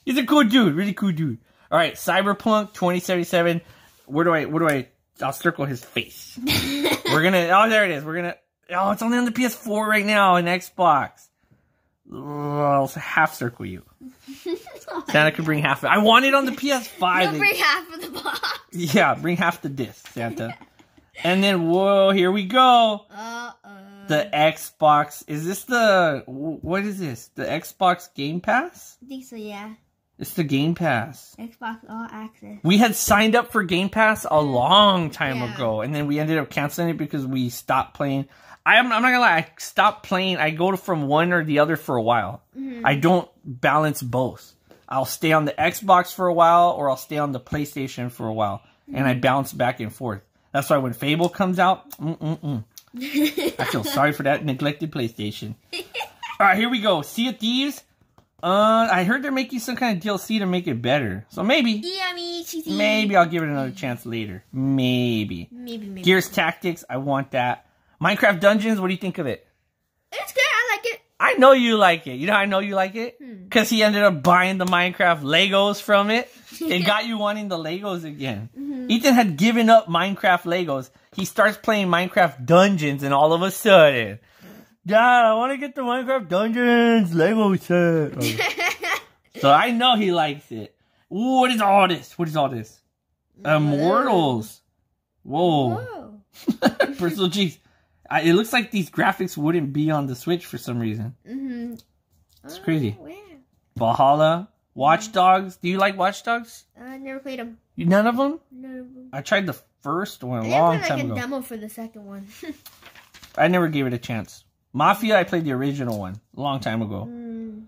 He's a cool dude, really cool dude. All right, Cyberpunk twenty seventy-seven. Where do I? Where do I? I'll circle his face. We're gonna. Oh, there it is. We're gonna. Oh, it's only on the P S four right now and Xbox. Oh, I'll half circle you. Oh, Santa could bring half. Of, I want it on the P S five. You'll bring half of the box. Yeah, bring half the disc, Santa. And then whoa, here we go. Uh -oh. The Xbox. Is this the? What is this? The Xbox Game Pass? I think so. Yeah. It's the Game Pass. Xbox All Access. We had signed up for Game Pass a long time yeah. ago, and then we ended up canceling it because we stopped playing. I'm, I'm not going to lie. I stopped playing. I go to from one or the other for a while. Mm-hmm. I don't balance both. I'll stay on the Xbox for a while, or I'll stay on the PlayStation for a while, mm-hmm. and I bounce back and forth. That's why when Fable comes out, mm-mm-mm. I feel sorry for that neglected PlayStation. All right, here we go. Sea of Thieves. Uh, I heard they're making some kind of D L C to make it better. So maybe. Yummy, cheesy. Maybe I'll give it another chance later. Maybe. Maybe, maybe. Gears Tactics, I want that. Minecraft Dungeons, what do you think of it? It's good, I like it. I know you like it. You know how I know you like it? Because he ended up buying the Minecraft Legos from it. It got you wanting the Legos again. Mm-hmm. Ethan had given up Minecraft Legos. He starts playing Minecraft Dungeons, and all of a sudden, Dad, I want to get the Minecraft Dungeons Lego set. Oh. So I know he likes it. Ooh, what is all this? What is all this? Immortals. Whoa. Whoa. Personal G's. I, it looks like these graphics wouldn't be on the Switch for some reason. Mm-hmm. It's oh, crazy. Wow. Valhalla. Watch Dogs. Do you like Watch Dogs? Uh, I never played them. You, none of them? None of them. I tried the first one a I long played, like, time ago. I played a demo for the second one. I never gave it a chance. Mafia, I played the original one a long time ago. Mm.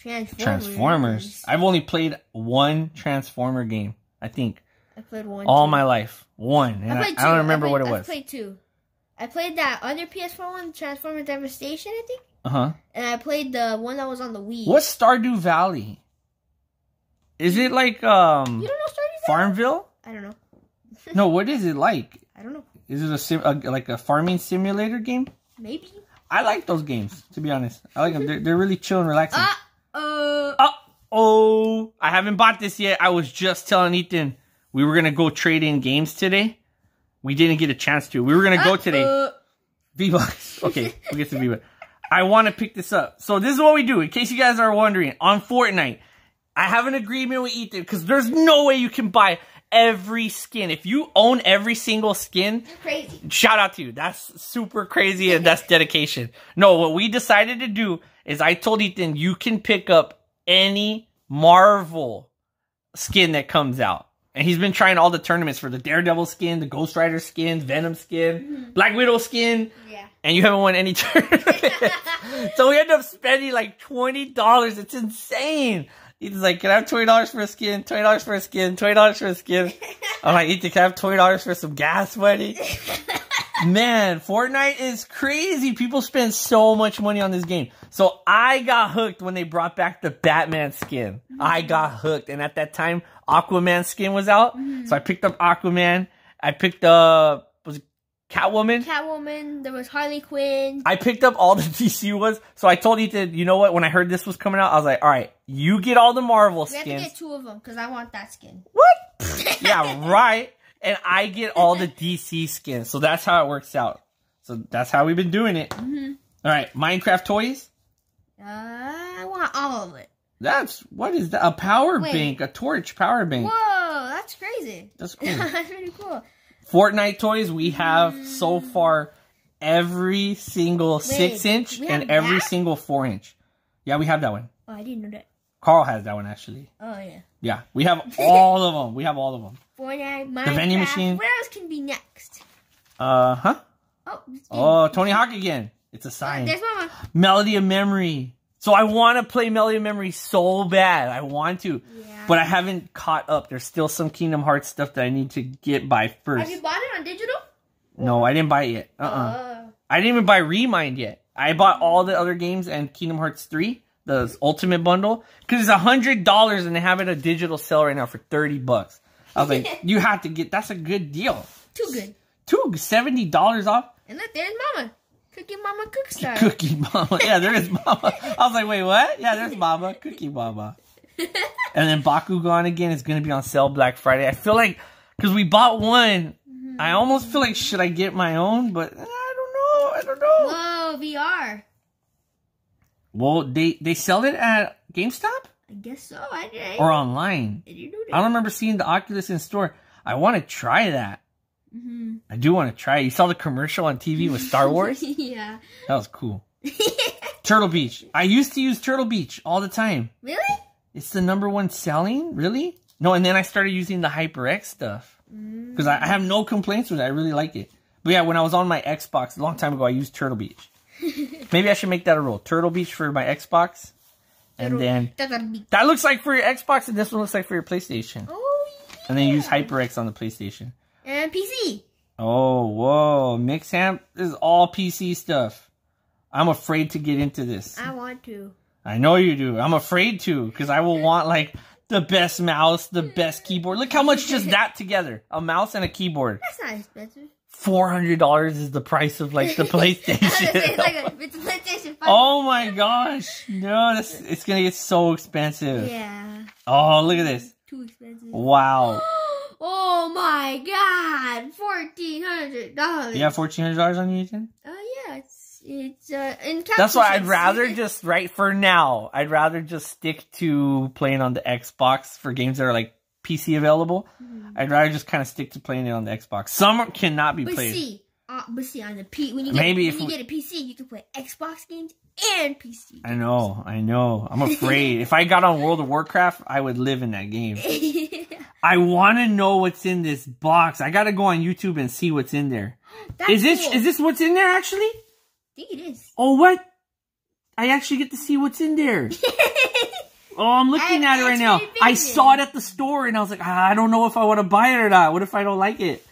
Transformers. Transformers. I've only played one Transformer game, I think. I played one. All two. my life. One. And I, I, I don't remember I played, what it was. I played two. I played that other P S four one, Transformers Devastation, I think. Uh-huh. And I played the one that was on the Wii. What's Stardew Valley? Is it like, um... You don't know Stardew Valley? Farmville? I don't know. No, what is it like? I don't know. Is it a, sim a like a farming simulator game? Maybe. I like those games, to be honest. I like them. They're, they're really chill and relaxing. Uh-oh. Uh-oh. I haven't bought this yet. I was just telling Ethan we were going to go trade in games today. We didn't get a chance to. We were going to go uh, today. Uh, V-Bucks. Okay, we'll get to V-Bucks. I want to pick this up. So this is what we do. In case you guys are wondering, on Fortnite, I have an agreement with Ethan because there's no way you can buy every skin. If you own every single skin, you're crazy. Shout out to you. That's super crazy and that's dedication. No, what we decided to do is I told Ethan you can pick up any Marvel skin that comes out. And he's been trying all the tournaments for the Daredevil skin, the Ghost Rider skin, Venom skin, Black Widow skin. Yeah. And you haven't won any tournament. So we end up spending like twenty dollars. It's insane. He's like, can I have twenty dollars for a skin? twenty dollars for a skin? twenty dollars for a skin? I'm like, Ethan, can I have twenty dollars for some gas money? Man, Fortnite is crazy. People spend so much money on this game. So I got hooked when they brought back the Batman skin. Mm-hmm. I got hooked. And at that time, Aquaman skin was out. Mm-hmm. So I picked up Aquaman. I picked up was it Catwoman. Catwoman. There was Harley Quinn. I picked up all the D C ones. So I told Ethan, you know what? When I heard this was coming out, I was like, all right, you get all the Marvel skins. We have to get two of them because I want that skin. What? Yeah, right. And I get all the D C skins. So that's how it works out. So that's how we've been doing it. Mm-hmm. All right. Minecraft toys? Uh, I want all of it. That's, what is that? A power Wait. bank. A torch power bank. Whoa, that's crazy. That's cool. That's pretty cool. Fortnite toys, we have mm. so far every single six inch and every that? single four inch. Yeah, we have that one. Oh, I didn't know that. Carl has that one, actually. Oh, yeah. Yeah, we have all of them. We have all of them. Fortnite, Minecraft. The vending machine. Where else can be next? Uh huh. Oh, oh, Tony Hawk again. It's a sign. Oh, there's Mama. Melody of Memory. So I want to play Melody of Memory so bad. I want to. Yeah. But I haven't caught up. There's still some Kingdom Hearts stuff that I need to get by first. Have you bought it on digital? No, I didn't buy it yet. Uh-uh. Uh. I didn't even buy Remind yet. I bought all the other games and Kingdom Hearts three. The Ultimate Bundle. Because it's one hundred dollars and they have it a digital sale right now for thirty bucks. I was like, you have to get... That's a good deal. Too good. Too seventy dollars off. And look, there's Mama. Cookie Mama Cookstar. Cookie Mama. Yeah, there is Mama. I was like, wait, what? Yeah, there's Mama. Cookie Mama. And then Bakugan again is going to be on sale Black Friday. I feel like... Because we bought one. Mm-hmm. I almost feel like, should I get my own? But I don't know. I don't know. Whoa, V R. Well, they, they sell it at GameStop? I guess so. I did. Or online. I, didn't know that. I don't remember seeing the Oculus in store. I want to try that. Mm-hmm. I do want to try it. You saw the commercial on T V with Star Wars? Yeah. That was cool. Turtle Beach. I used to use Turtle Beach all the time. Really? It's the number one selling? Really? No, and then I started using the HyperX stuff. Because mm. I, I have no complaints with it. I really like it. But yeah, when I was on my Xbox a long time ago, I used Turtle Beach. Maybe I should make that a rule. Turtle Beach for my Xbox. And then... That looks like for your Xbox and this one looks like for your PlayStation. Oh, yeah. And then you use HyperX on the PlayStation. And P C. Oh, whoa. Mixamp. This is all P C stuff. I'm afraid to get into this. I want to. I know you do. I'm afraid to. Because I will want like the best mouse, the best keyboard. Look how much just that together. A mouse and a keyboard. That's not expensive. four hundred dollars is the price of like the PlayStation. It's like a, it's PlayStation five. Oh my gosh. No, that's, it's going to get so expensive. Yeah. Oh, look at this. Too expensive. Wow. Oh my god. fourteen hundred dollars. You have fourteen hundred dollars on you, Ethan? Uh, yeah. It's, it's, uh, in that's why I'd rather just, right, for now, I'd rather just stick to playing on the Xbox for games that are like P C available. Mm-hmm. I'd rather just kind of stick to playing it on the Xbox. Some cannot be but played. See, uh, but see, on the P, when you get, Maybe when if you we, get a P C, you can play Xbox games and P C games. I know, I know. I'm afraid. If I got on World of Warcraft, I would live in that game. I want to know what's in this box. I gotta go on YouTube and see what's in there. That's is this cool. Is this what's in there actually? I think it is. Oh what? I actually get to see what's in there. Oh, I'm looking at it right now. I saw it at the store, and I was like, ah, I don't know if I want to buy it or not. What if I don't like it?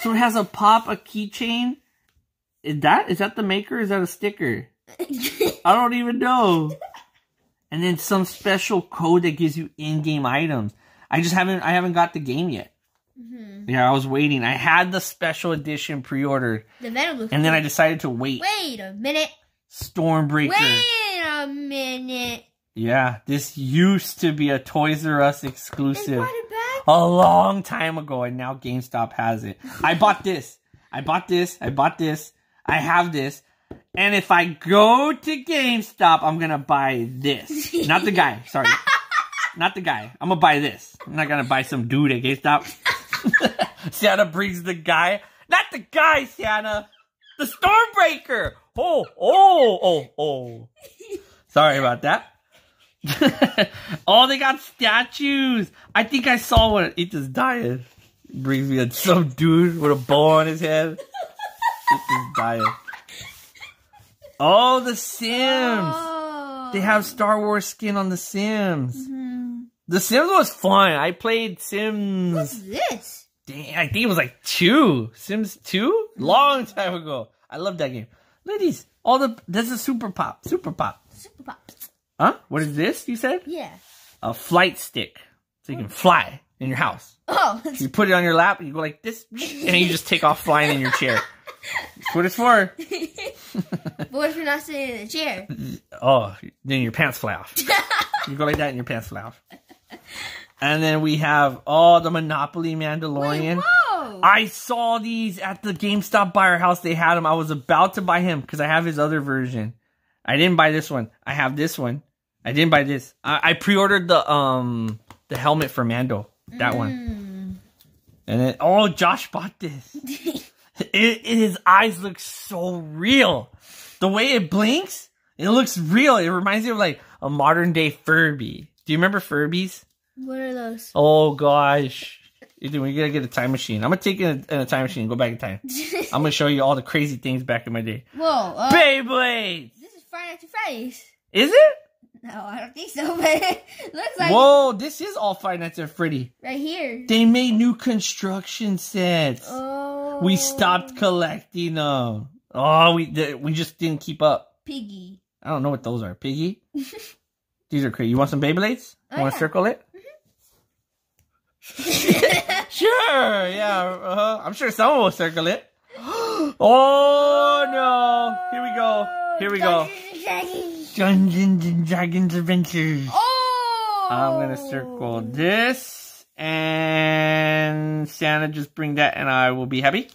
So it has a pop, a keychain. Is that is that the maker? Is that a sticker? I don't even know. And then some special code that gives you in-game items. I just haven't I haven't got the game yet. Mm-hmm. Yeah, I was waiting. I had the special edition pre-ordered, the Venom looks and then I decided to wait. Wait a minute. Stormbreaker. Wait a minute. Yeah, this used to be a Toys R Us exclusive a long time ago, and now GameStop has it. I bought this. I bought this. I bought this. I have this. And if I go to GameStop, I'm going to buy this. Not the guy. Sorry. Not the guy. I'm going to buy this. I'm not going to buy some dude at GameStop. Santa brings the guy. Not the guy, Santa. The Stormbreaker. Oh, oh, oh, oh. Sorry about that. Oh, they got statues. I think I saw one. It just died. It brings me a some dude with a bow on his head. It just died. Oh, the Sims. Oh. They have Star Wars skin on the Sims. Mm-hmm. The Sims was fun. I played Sims. What's this? Dang, I think it was like two. Sims two? Long time ago. I love that game. Look at these. All the this is Super Pop. Super Pop. Super Pop. Huh? What is this, you said? Yeah. A flight stick. So you can fly in your house. Oh. You put it on your lap, and you go like this, and you just take off flying in your chair. That's what it's for. But what if you're not sitting in the chair? Oh, then your pants fly off. You go like that, and your pants fly off. And then we have, oh, the Monopoly Mandalorian. Wait, whoa. I saw these at the GameStop buyer house. They had them. I was about to buy him, because I have his other version. I didn't buy this one. I have this one. I didn't buy this. I, I pre-ordered the um the helmet for Mando. That mm. one. And then oh, Josh bought this. it, it, his eyes look so real. The way it blinks, it looks real. It reminds me of like a modern day Furby. Do you remember Furbies? What are those? Oh gosh, dude, we gotta get a time machine. I'm gonna take it in a time machine and go back in time. I'm gonna show you all the crazy things back in my day. Whoa, uh Beyblades. Friday Night Freddy's. Is it? No, I don't think so, but it looks like... Whoa, this is all Friday Nights at Freddy. Right here. They made new construction sets. Oh. We stopped collecting them. Oh, we th we just didn't keep up. Piggy. I don't know what those are. Piggy? These are crazy. You want some Beyblades? You oh, want to yeah. circle it? Mm-hmm. Sure, yeah. Uh-huh. I'm sure someone will circle it. Oh, no. Here we go. Here we go. Dungeons and Dragons Adventures. Oh! I'm going to circle this. And Santa, just bring that and I will be happy.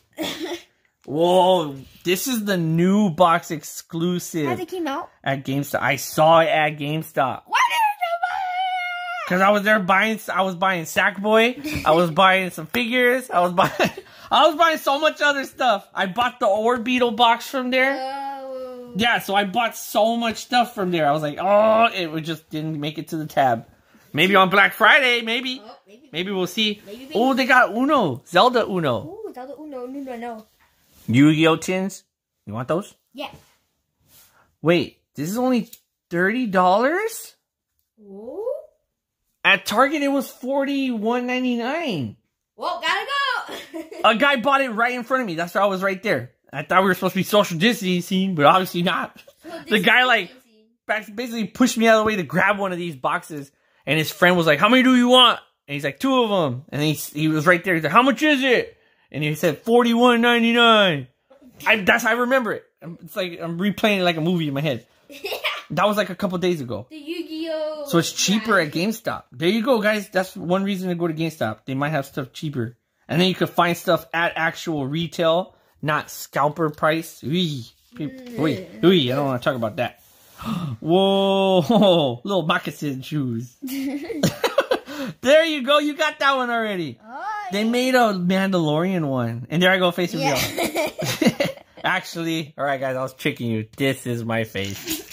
Whoa. This is the new box exclusive. How'd it came out? At GameStop. I saw it at GameStop. Why didn't you buy it? Because I was there buying, I was buying Sackboy. I was buying some figures. I was buying, I was buying so much other stuff. I bought the Orbeetle box from there. Uh, Yeah, so I bought so much stuff from there. I was like, oh, it just didn't make it to the tab. Maybe on Black Friday, maybe. Oh, maybe. Maybe we'll see. Oh, they got Uno. Zelda Uno. Oh, Zelda Uno. No, no, no. Yu-Gi-Oh! Tins. You want those? Yeah. Wait, this is only thirty dollars? Ooh. At Target, it was forty-one ninety-nine. Well, gotta go. A guy bought it right in front of me. That's why I was right there. I thought we were supposed to be social distancing, but obviously not. Well, the guy, like, basically pushed me out of the way to grab one of these boxes. And his friend was like, how many do you want? And he's like, two of them. And he, he was right there. He's like, how much is it? and he said forty-one ninety-nine. I that's how I remember it. It's like I'm replaying it like a movie in my head. That was like a couple days ago. The Yu-Gi-Oh! So it's cheaper guys. At GameStop. There you go, guys. That's one reason to go to GameStop. They might have stuff cheaper. And then you can find stuff at actual retail, not scalper price. Ooh, ooh, ooh, I don't want to talk about that. Whoa, little moccasin shoes. There you go. You got that one already. Oh, they yeah. made a Mandalorian one. And there I go, face reveal. Yeah. Actually, all right, guys, I was tricking you. This is my face.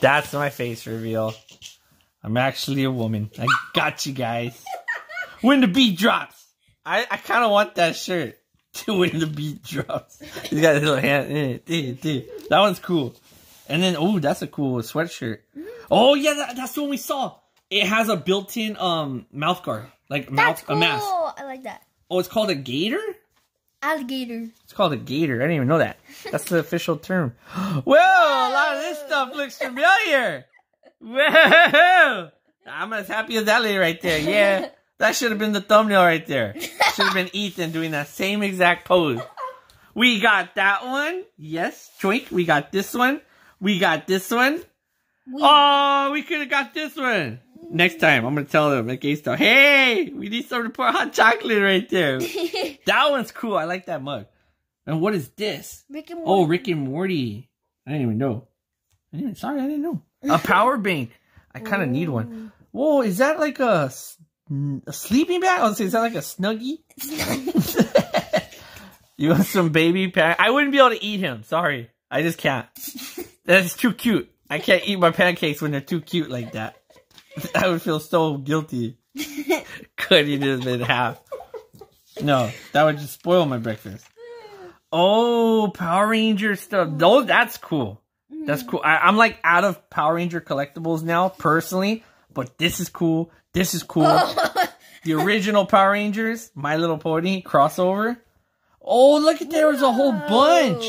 That's my face reveal. I'm actually a woman. I got you guys. When the beat drops. I, I kind of want that shirt. When the beat drops. He's got his little hand in it. That one's cool. And then, oh, that's a cool sweatshirt. Oh, yeah, that, that's the one we saw. It has a built-in um mouth guard. Like mouth, cool. a mask. I like that. Oh, it's called a gator? Alligator. It's called a gator. I didn't even know that. That's the official term. Well, whoa, a lot of this stuff looks familiar. Whoa. I'm as happy as Ellie right there. Yeah. That should have been the thumbnail right there. Should have been Ethan doing that same exact pose. We got that one. Yes. Twink. We got this one. We got this one. We oh, we could have got this one. Next time, I'm going to tell them at GameStop, hey, we need something to pour hot chocolate right there. That one's cool. I like that mug. And what is this? Rick and Morty. Oh, Rick and Morty. I didn't even know. I didn't, sorry, I didn't know. A power bank. I kind of need one. Whoa, is that like a, a sleeping bag? I was saying, is that like a Snuggie? You want some baby pancakes? I wouldn't be able to eat him. Sorry. I just can't. That's too cute. I can't eat my pancakes when they're too cute like that. I would feel so guilty. Cutting it in half. No, that would just spoil my breakfast. Oh, Power Ranger stuff. Oh, that's cool. That's cool. I, I'm like out of Power Ranger collectibles now, personally. But this is cool. This is cool. Oh. The original Power Rangers, My Little Pony crossover. Oh, look at there was a whole bunch.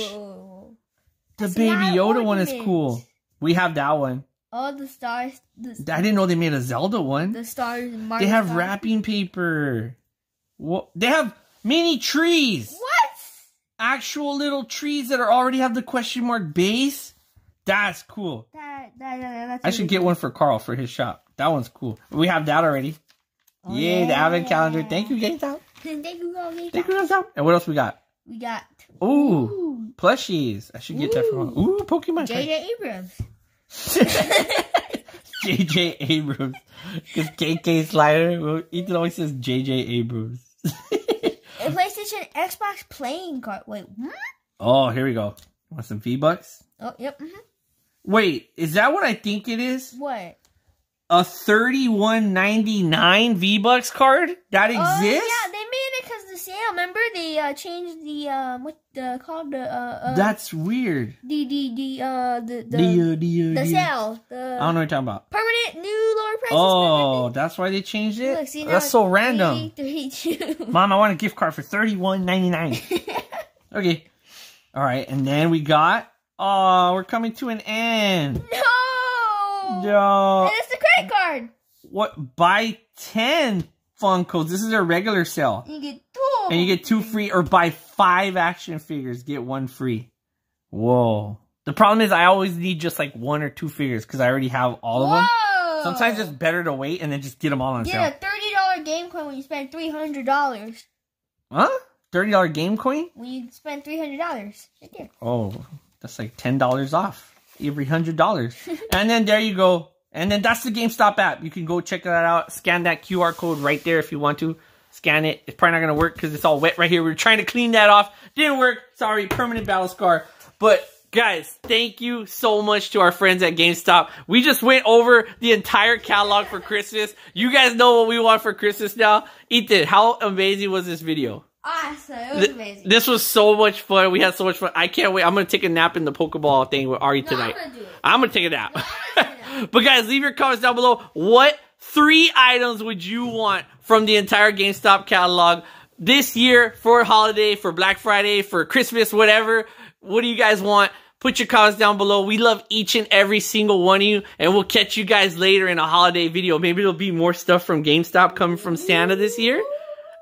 The Smile Baby Yoda one is cool. We have that one. Oh, the stars. The stars. I didn't know they made a Zelda one. The stars. Mario they have stars. Wrapping paper. What? They have mini trees. What? Actual little trees that are already have the question mark base. That's cool. That, that, that, that's I should get one for Carl for his shop. That one's cool. We have that already. Oh, Yay, yeah. The advent calendar. Thank you, GameStop. Thank you, GameStop. Thank you, GameStop. And what else we got? We got. Ooh, Ooh. Plushies. I should get Ooh. that for one. Ooh, Pokemon. J J Abrams. J J Abrams. Because K K Slider, Ethan always says J J Abrams. A PlayStation Xbox playing card. Wait, what? Oh, here we go. Want some V-Bucks? Oh, yep. Mm-hmm. Wait, is that what I think it is? What? A thirty-one ninety-nine V-Bucks card? That exists? Oh, yeah, they made it because of the sale. Remember, they uh, changed the, um, what the, called the, uh, uh. That's weird. The, the, the, uh, the, the, the, uh, the, uh, the sale. The I don't know what you're talking about. Permanent new lower prices. Oh, that's why they changed it? Look, see, that's so random. three, three, two. Mom, I want a gift card for thirty-one ninety-nine. Okay. All right, and then we got, oh, we're coming to an end. No! No. It's the credit card. What? Buy ten Funkos. This is a regular sale. You get two. And you get two free, or buy five action figures, get one free. Whoa. The problem is I always need just like one or two figures because I already have all of Whoa. them. Sometimes it's better to wait and then just get them all on get sale. Get a thirty dollar game coin when you spend three hundred dollars. Huh? thirty dollar game coin? When you spend three hundred dollars. Right there. Oh, that's like ten dollars off every one hundred dollars. And then there you go. And then that's the GameStop app. You can go check that out. Scan that Q R code right there if you want to. Scan it. It's probably not going to work because it's all wet right here. We were trying to clean that off. Didn't work. Sorry. Permanent battle scar. But guys, thank you so much to our friends at GameStop. We just went over the entire catalog for Christmas. You guys know what we want for Christmas now. Ethan, how amazing was this video? Awesome. It was amazing. This was so much fun. We had so much fun. I can't wait. I'm going to take a nap in the Pokeball thing with Ari no, tonight. I'm going to take a nap. No, I'm gonna do it. But guys, leave your comments down below. What three items would you want from the entire GameStop catalog this year for holiday, for Black Friday, for Christmas, whatever? What do you guys want? Put your comments down below. We love each and every single one of you. And we'll catch you guys later in a holiday video. Maybe there'll be more stuff from GameStop coming from Santa this year.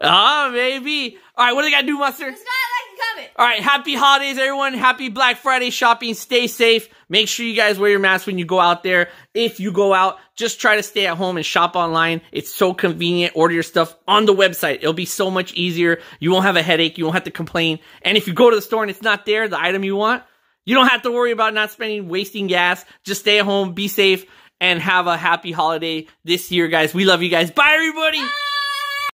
Ah, maybe. All right, what do I gotta do, Mustard? Subscribe, like, and comment. All right, happy holidays, everyone. Happy Black Friday shopping. Stay safe. Make sure you guys wear your mask when you go out there. If you go out, just try to stay at home and shop online. It's so convenient. Order your stuff on the website. It'll be so much easier. You won't have a headache. You won't have to complain. And if you go to the store and it's not there, the item you want, you don't have to worry about not spending, wasting gas. Just stay at home, be safe, and have a happy holiday this year, guys. We love you guys. Bye, everybody. Bye.